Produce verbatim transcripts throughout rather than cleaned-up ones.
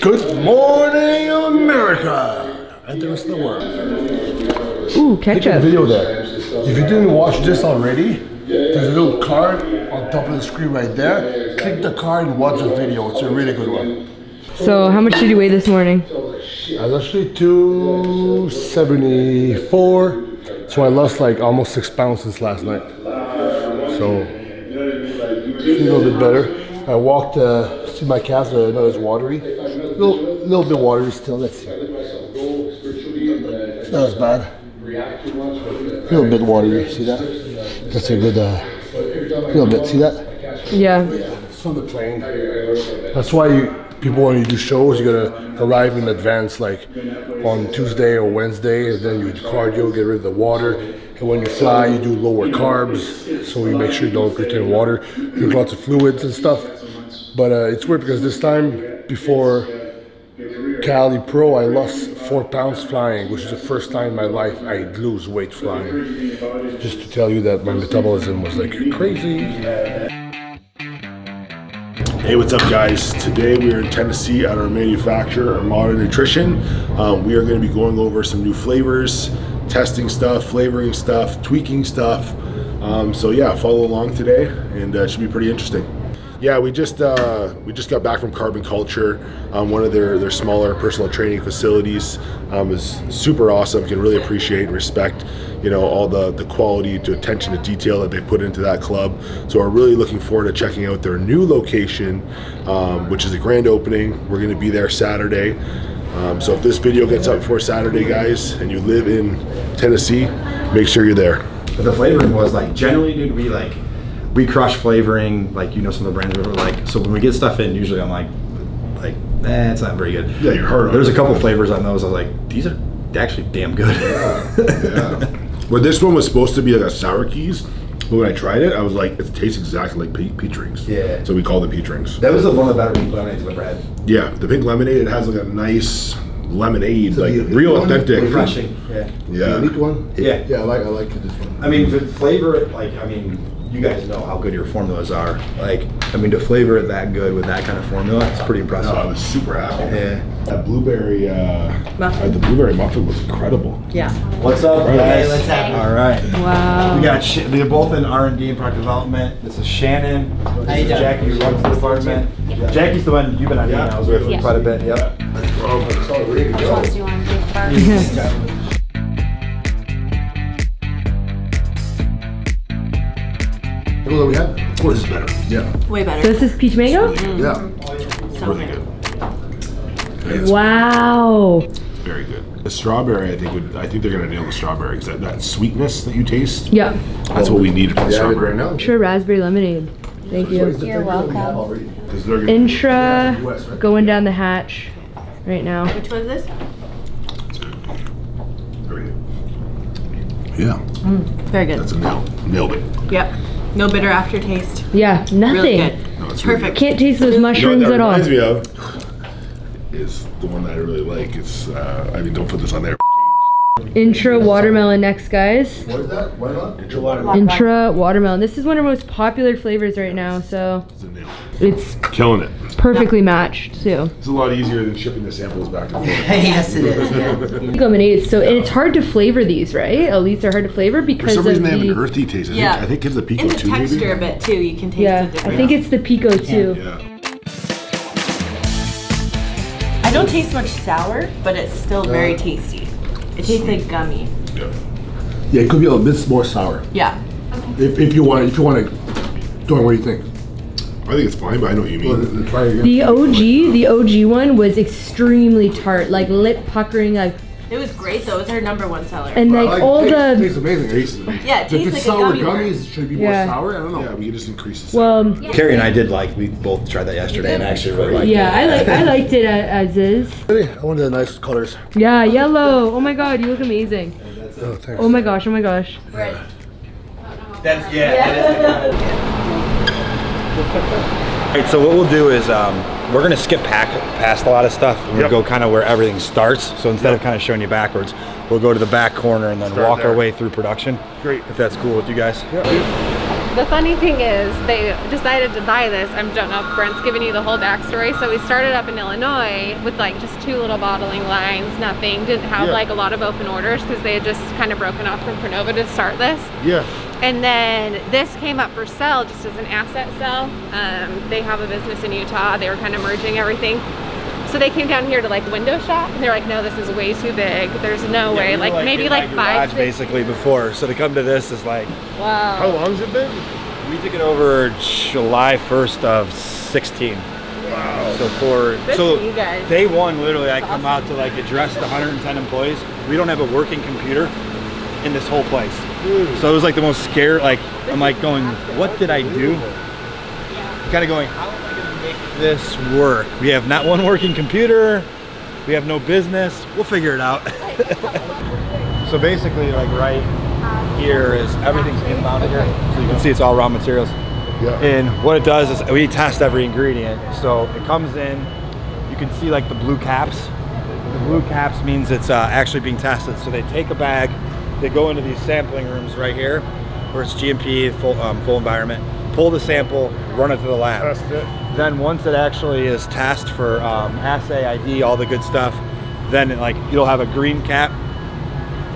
Good morning, America! And the rest of the world. Ooh, ketchup. Take a video there. If you didn't watch this already, there's a little card on top of the screen right there. Click the card and watch the video. It's a really good one. So, how much did you weigh this morning? I was actually two seventy-four. So, I lost like almost six pounds since last night. So, a little bit better. I walked, uh, see my calves, uh, no, it's watery. A little, little bit watery still, let's see. That was bad. A little bit watery, see that? That's a good, uh, little bit, see that? Yeah. Yeah, it's on the plane. That's why you, people, when you do shows, you gotta arrive in advance, like on Tuesday or Wednesday, and then you do cardio, get rid of the water. And when you fly, you do lower carbs, so you make sure you don't retain water. Drink lots of fluids and stuff. But uh, it's weird because this time, before Cali Pro, I lost four pounds flying, which is the first time in my life I lose weight flying. Just to tell you that my metabolism was like crazy. Hey, what's up guys? Today we are in Tennessee at our manufacturer, Armada Nutrition. Um, we are gonna be going over some new flavors, testing stuff, flavoring stuff, tweaking stuff. Um, so yeah, follow along today and uh, it should be pretty interesting. Yeah, we just uh, we just got back from Carbon Culture, um, one of their, their smaller personal training facilities. Um, is super awesome, can really appreciate and respect, you know, all the, the quality to attention to detail that they put into that club. So we're really looking forward to checking out their new location, um, which is a grand opening. We're gonna be there Saturday. Um, so if this video gets up before Saturday, guys, and you live in Tennessee, make sure you're there. But the flavoring was like, generally, dude, we like, we crush flavoring, like, you know, some of the brands are like, so when we get stuff in, usually I'm like, like, eh, it's not very good. Yeah, you're hard on it. There's a couple flavors on those, I was like, these are actually damn good. Yeah, yeah. Well, this one was supposed to be like a sour keys, but when I tried it, I was like, it tastes exactly like peach, peach rings. Yeah. So we call it peach rings. That was the one of the better pink lemonades I've ever had. Yeah, the pink lemonade, it has like a nice lemonade, so like the, real the authentic. Refreshing, yeah. Yeah. The unique one? Yeah. Yeah, I like, I like this one. I mean, the flavor, like, I mean, you guys know how good your formulas are. Like, I mean, to flavor it that good with that kind of formula, it's pretty impressive. No, I was super happy. Yeah. That blueberry, uh, uh, the blueberry muffin was incredible. Yeah. What's up, guys? Right. Hey, what's up? All right. Wow. We got, Sh they're both in R and D and product development. This is Shannon. This is Jackie, who runs the department. Yeah. Jackie's the one you've been on emails yeah. with yeah. quite a bit. Yep. Yeah. That we had? Of course, it's better. Yeah. Way better. So this is peach mango? Mm. Yeah. So really good. Yeah, wow. Good. It's very good. The strawberry, I think, would, I think they're gonna nail the strawberry because that, that sweetness that you taste. Yeah. That's what we need for the strawberry right now. Intra raspberry lemonade. Thank you. You're welcome. Intra going down the hatch right now. Which one is this? Very good. Yeah. Mm. Very good. That's a nail. Nailed it. Yep. No bitter aftertaste. Yeah, nothing. Really good. No, it's perfect. Really good. Can't taste those mushrooms you know what that at all. Reminds me of is the one that I really like. It's uh, I mean, don't put this on there. Intra watermelon next, guys. What is that? What is that? Intra watermelon. Intra watermelon. This is one of our most popular flavors right now. So it's killing it. Perfectly matched too. It's a lot easier than shipping the samples back to forth. Yes, it is. Lemonades. So yeah. And it's hard to flavor these, right? Elites are hard to flavor because for some reason of they the, have an earthy taste. I yeah. think, I think it's the Pico too. It's the texture maybe. A bit too. You can taste yeah. the difference. I think it's the Pico too. Yeah. Yeah. I don't taste much sour, but it's still yeah. very tasty. It tastes like gummy. Yeah. Yeah, it could be a little bit more sour. Yeah. Okay. If, if you want, if you want to, Dorian, what do you think? I think it's fine, but I know what you mean. Well, try again. The O G, the O G one was extremely tart, like lip puckering, like. It was great though. It was our number one seller. And like, like all it the. It tastes amazing. It tastes amazing. Yeah, it tastes if it's like sour a gummy gummies, should it be yeah. more sour? I don't know. Yeah, we can just increase the well, sour. Yeah. Carrie and I did like, we both tried that yesterday and I actually really liked yeah, it. Yeah, I, like, I liked it as is. Hey, I wanted the nice colors. Yeah, yellow. Oh my god, you look amazing. Oh, thanks. Oh my gosh, oh my gosh. Right. That's, yeah. yeah. Alright, so what we'll do is, um, we're gonna skip pack, past a lot of stuff. We're yep. gonna go kind of where everything starts. So instead yep. of kind of showing you backwards, we'll go to the back corner and then Start walk there. our way through production. Great. If that's cool with you guys. Yep. The funny thing is, they decided to buy this. I'm don't know if Brent's giving you the whole backstory. So we started up in Illinois with like just two little bottling lines, nothing. Didn't have yeah. like a lot of open orders because they had just kind of broken off from ProNova to start this. Yeah. And then this came up for sale just as an asset sale. Um, they have a business in Utah. They were kind of merging everything. So they came down here to like window shop, and they're like, "No, this is way too big. There's no yeah, way." We like, like maybe like five. Garage, basically before, so to come to this is like. Wow. How long's it been? We took it over July first of sixteen. Wow. So for Good so you guys. Day one, literally, That's I come awesome. Out to like address the one hundred ten employees. We don't have a working computer in this whole place, Ooh. So it was like the most scary. Like this I'm like going, awesome. What did I do? Yeah. Kind of going. This work. We have not one working computer. We have no business. We'll figure it out. So basically, like right here is everything's inbound here. So you can see it's all raw materials. Yeah. And what it does is we test every ingredient. So it comes in. You can see like the blue caps. The blue caps means it's uh, actually being tested. So they take a bag. They go into these sampling rooms right here, where it's G M P full um, full environment. Pull the sample, run it to the lab. Test it. Then once it actually is tasked for um, assay I D, all the good stuff, then it, like you'll have a green cap,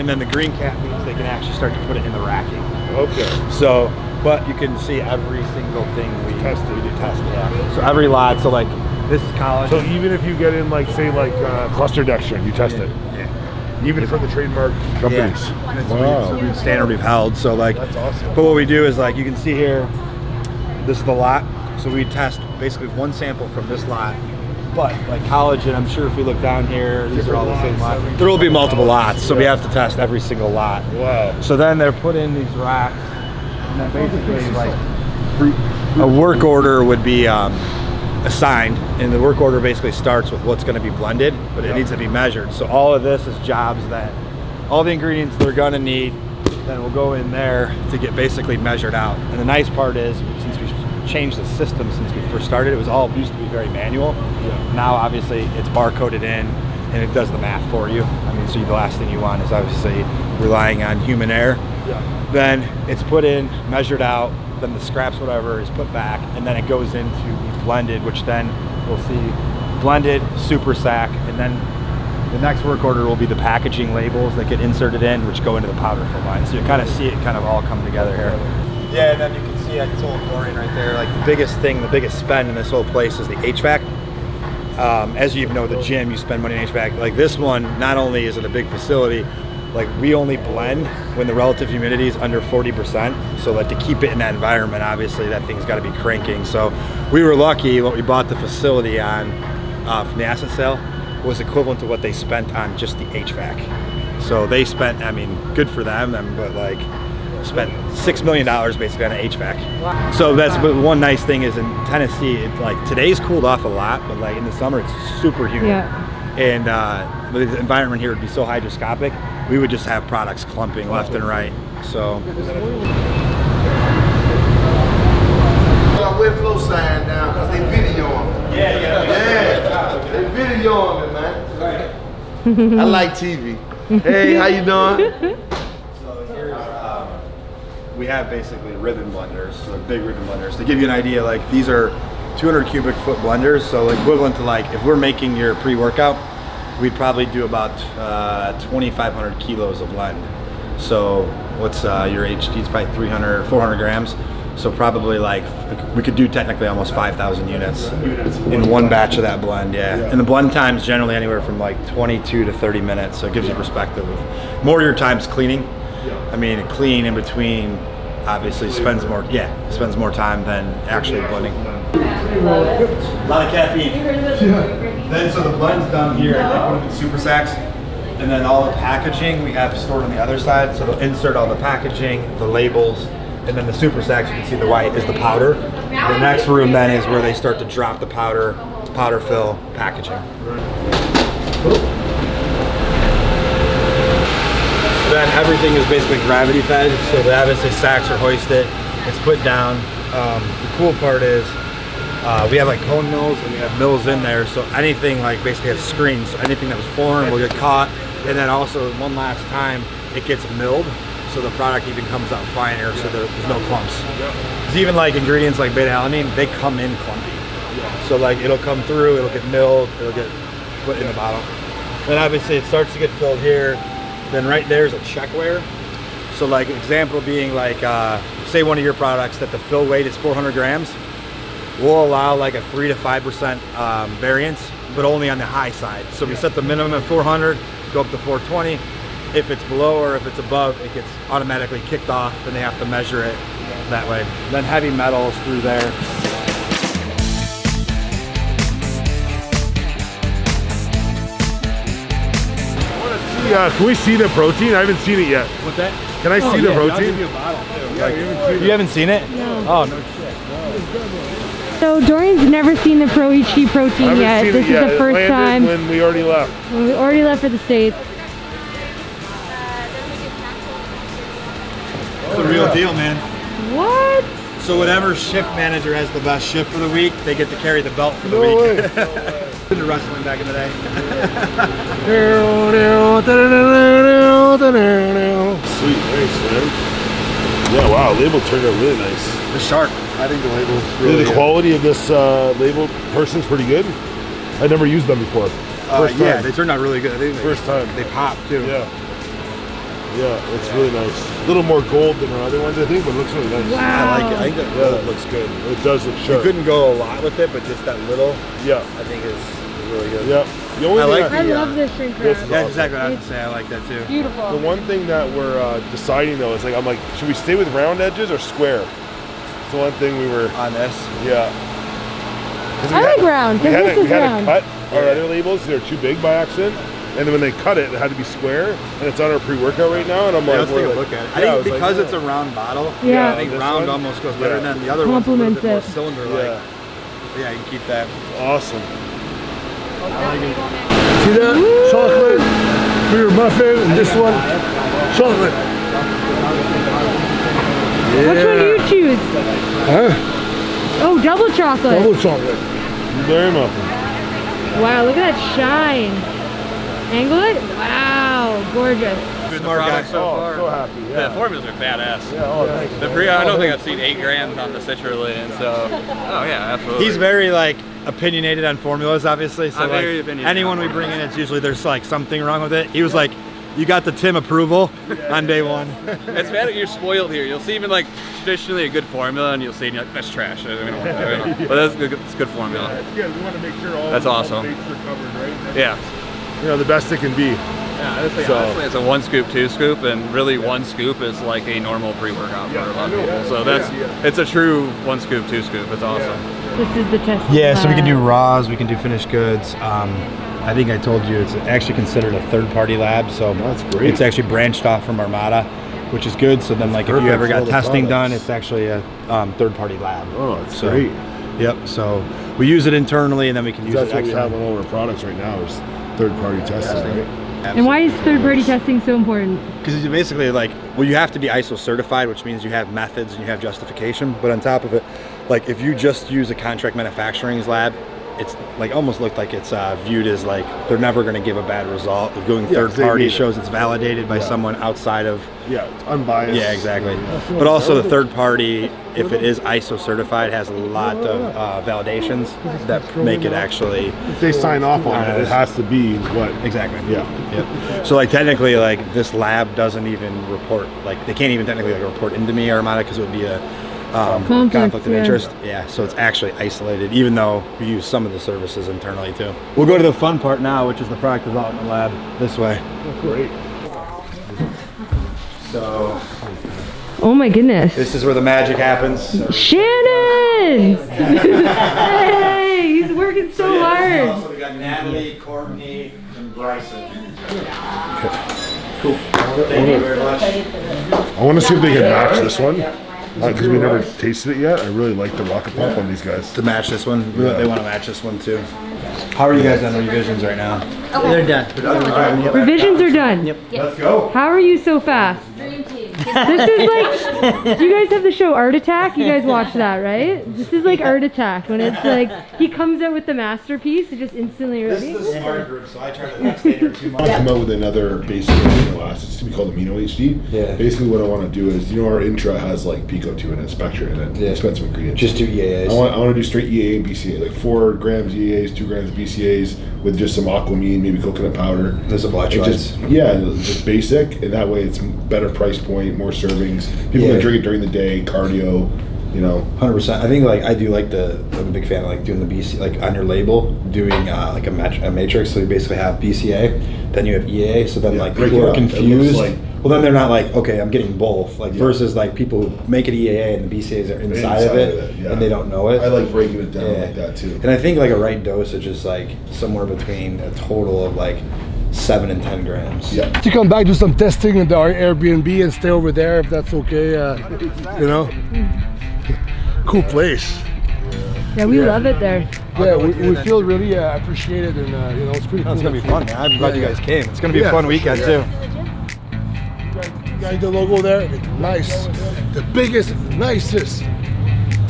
and then the green cap means they can actually start to put it in the racking. Okay. So, but you can see every single thing we tested. We do tested. Yeah. So every lot. So like this is collagen. So even if you get in like say like uh, Cluster Dextrin, you test yeah. it. Yeah. Even from the trademark companies. Yeah. Wow. It's a standard we've held. So like. That's awesome. But what we do is like you can see here. This is the lot, so we test basically one sample from this lot. But like collagen, I'm sure if we look down here, these are all the same lot. There will be multiple lots, so we have to test every single lot. Wow. So then they're put in these racks, and then basically like a work order would be um, assigned, and the work order basically starts with what's gonna be blended, but it needs to be measured. So all of this is jobs that, all the ingredients they're gonna need, then we'll go in there to get basically measured out. And the nice part is, since we changed the system since we first started, it was all used to be very manual. Yeah. Now, obviously, it's barcoded in, and it does the math for you. I mean, so the last thing you want is obviously relying on human error. Yeah. Then it's put in, measured out, then the scraps, whatever, is put back, and then it goes into blended, which then we'll see blended, super sack, and then the next work order will be the packaging labels that get inserted in, which go into the powder fill line. So you kind of see it kind of all come together here. Yeah, and then you can see at this whole chlorine right there, like the biggest thing, the biggest spend in this whole place is the H V A C. Um, as you know, the gym, you spend money in H V A C. Like this one, not only is it a big facility, like we only blend when the relative humidity is under forty percent. So like to keep it in that environment, obviously that thing's gotta be cranking. So we were lucky what we bought the facility on uh, from the asset sale was equivalent to what they spent on just the H V A C. So they spent, I mean, good for them, but like spent six million dollars basically on an H V A C. Wow. So that's but one nice thing is in Tennessee, it's like today's cooled off a lot, but like in the summer it's super humid. Yeah. And uh, the environment here would be so hygroscopic, we would just have products clumping left and right, so. Wet flow sign now because they video on it. Yeah, yeah. Yeah. They video on it, man. Right. I like T V. Hey, how you doing? So here's, um, we have basically ribbon blenders, so big ribbon blenders. To give you an idea, like these are two hundred cubic foot blenders, so equivalent to like, if we're making your pre-workout, we'd probably do about uh, twenty-five hundred kilos of blend. So what's uh, your H D? It's probably three hundred, four hundred grams. So probably like, we could do technically almost five thousand units in one batch of that blend, yeah. And the blend time's generally anywhere from like twenty-two to thirty minutes, so it gives you perspective. More of your time's cleaning. I mean, clean in between obviously spends more, yeah, spends more time than actually blending. A lot of caffeine. Yeah. Then, so the blend's done here, I like one of the super sacks. And then all the packaging we have stored on the other side, so they'll insert all the packaging, the labels, and then the super sacks, you can see the white is the powder. The next room then is where they start to drop the powder, powder fill, packaging. So then everything is basically gravity fed. So the obviously sacks are hoisted, it's put down. Um, the cool part is uh, we have like cone mills and we have mills in there. So anything like basically has screens. So anything that was foreign will get caught. And then also one last time, it gets milled. so the product even comes out finer, yeah. so there, there's no clumps. Because yeah. even like ingredients like beta-alanine, they come in clumpy. Yeah. So like it'll come through, it'll get milled, it'll get put yeah. in the bottle. Then obviously it starts to get filled here. Then right there's a check weigher. So like example being like, uh, say one of your products that the fill weight is four hundred grams, we'll allow like a three to five percent um, variance, but only on the high side. So we yeah. set the minimum at four hundred, go up to four twenty. If it's below or if it's above, it gets automatically kicked off and they have to measure it yeah. that way. Then heavy metals through there. Yeah, can we see the protein? I haven't seen it yet. What's that? Can I oh, see yeah, the protein? You, yeah, like, haven't you haven't seen it? No. Oh, no shit. No. So Dorian's never seen the Pro H D protein yet. This is yet. the first time. When we already left. When we already left for the States. It's the real deal, man. What? So whatever shift manager has the best shift for the week, they get to carry the belt for the no week. Way. No way. Into wrestling back in the day. Sweet, thanks, man. Yeah, wow, label turned out really nice. The shark, I think the label is really good. The quality of this uh, label person's pretty good. I never used them before. First uh, yeah, time. They turned out really good. I think they, First time. They pop too. Yeah. Yeah, it's really nice. A little more gold than our other ones, I think, but it looks really nice. Wow. I like it. I think that yeah, it looks good. It does look sharp. You couldn't go a lot with it, but just that little, yeah, I think is really good. Yeah. The only I, like I, I love uh, this shrimp wrap. That's awesome. Exactly what I would say. I like that too. Beautiful. The one thing that we're uh, deciding though is like, I'm like, should we stay with round edges or square? It's the one thing we were on this. Yeah. I had, like round. We had, this a, is we had round. to cut our yeah. other labels. They're too big by accident. And then when they cut it, it had to be square, and it's on our pre-workout right now, and I'm yeah, like, let's take like, a look at it. I yeah, think I because like, yeah. it's a round bottle, yeah. I think round one? almost goes better yeah. than the other one. Complements it. More cylinder-like. Yeah. yeah, you can keep that. Awesome. I like it. See that? Woo! Chocolate for your muffin, and this one, chocolate. Yeah. Which one do you choose? Huh? Oh, double chocolate. Double chocolate. Very muffin. Wow, look at that shine. Angle it? Wow, gorgeous. Good product so far. So happy. Yeah. The formulas are badass. Yeah, oh, yeah. The pre I don't think I've seen eight grams on the citrulline, so oh yeah, absolutely. He's very like opinionated on formulas, obviously. So I'm like, very opinionated. Anyone we bring in, it's usually there's like something wrong with it. He was yeah. like, you got the Tim approval yeah, on day yeah. one. It's bad that you're spoiled here. You'll see even like traditionally a good formula, and you'll see and you're like that's trash. I don't want to do it. But that's good, it's a good formula. Yeah, we want to make sure all that's awesome. All the bases are covered, right? Yeah. You know, the best it can be. Yeah, I would say so. Honestly, it's a one scoop, two scoop, and really yeah. one scoop is like a normal pre-workout yeah, for a lot of people. So that's, yeah, yeah. it's a true one scoop, two scoop. It's awesome. Yeah. This is the test. Yeah, so we can do raws, we can do finished goods. Um, I think I told you it's actually considered a third-party lab, so that's great. It's actually branched off from Armada, which is good. So then, like, if you ever got testing done, it's actually a um, third-party lab. Oh, that's so, great. Yep. So we use it internally, and then we can use it externally. That's what we have on all our products right now. Is third-party testing, right? Absolutely. And why is third-party testing so important? Because it's basically like, well, you have to be I S O certified, which means you have methods and you have justification. But on top of it, like if you just use a contract manufacturing's lab, it's like almost looked like it's uh, viewed as like they're never going to give a bad result. Going yeah, third-party shows it's validated by yeah. someone outside of yeah, it's unbiased. Yeah, exactly. Yeah. But also the third-party, if it is I S O certified, has a lot of uh, validations that make it actually. If they sign off on uh, it, it has to be what exactly. Yeah. Yep. So like technically, like this lab doesn't even report. Like they can't even technically like report into me Armada because it would be a um, conflict, conflict of yeah. interest. Yeah. So it's actually isolated, even though we use some of the services internally too. We'll go to the fun part now, which is the product development lab. This way. Oh, great. So. Oh my goodness. This is where the magic happens. So. Shannon! Hey, he's working so, so yeah, hard. So we got Natalie, Courtney, and Bryson. Cool. Thank you very much. I want to see if they can match this one. Because uh, we never tasted it yet. I really like the rocket pump yeah. on these guys. To match this one? Yeah. They want to match this one too. How are you guys on revisions right now? Okay. They're done. They're done. All right, revisions are done. Yep. Yep. Let's go. How are you so fast? Dream team. This is like, do you guys have the show Art Attack? You guys watch that, right? This is like Art Attack, when it's like, he comes out with the masterpiece, it just instantly ready. This is the smart group, so I try to last later too much. I come out with another basic amino acid, it's to be called Amino H D. Yeah. Basically what I want to do is, you know, our Intra has like Pico two in it, Spectra in it, yeah. Expensive ingredients. Just do E A As. I want, I want to do straight E A A and B C A, like four grams E A As, two grams B C As, with just some aquamine, maybe coconut powder. There's a blotch. Yeah, just basic, and that way it's better price point, more servings. People yeah. can drink it during the day, cardio, you know. one hundred percent. I think like I do like the, I'm a big fan of like doing the B C, like on your label, doing uh, like a, mat a matrix, so you basically have B C A, then you have E A, so then yeah, like people are confused. Like, well then they're not like, okay, I'm getting both, like yeah. versus like people who make it E A A and the B C As are inside, inside of it, of it yeah. and they don't know it. I like breaking it down yeah. like that too. And I think like a right dosage is like somewhere between a total of like seven and ten grams. Yeah. To come back, do some testing in our Airbnb and stay over there if that's okay. Uh, you know, cool place. Yeah, we yeah. love it there. Yeah, we, we feel really uh, appreciated, and uh, you know, it's pretty. No, cool. It's gonna be fun, man. I'm glad yeah, you guys yeah. came. It's gonna be yeah, a fun weekend sure, yeah. too. You got the logo there. Nice, the biggest, nicest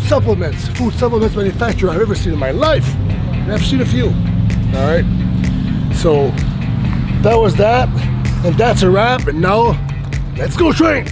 supplements, food supplements manufacturer I've ever seen in my life, and I've seen a few. All right, so. That was that, and that's a wrap, and now, let's go train!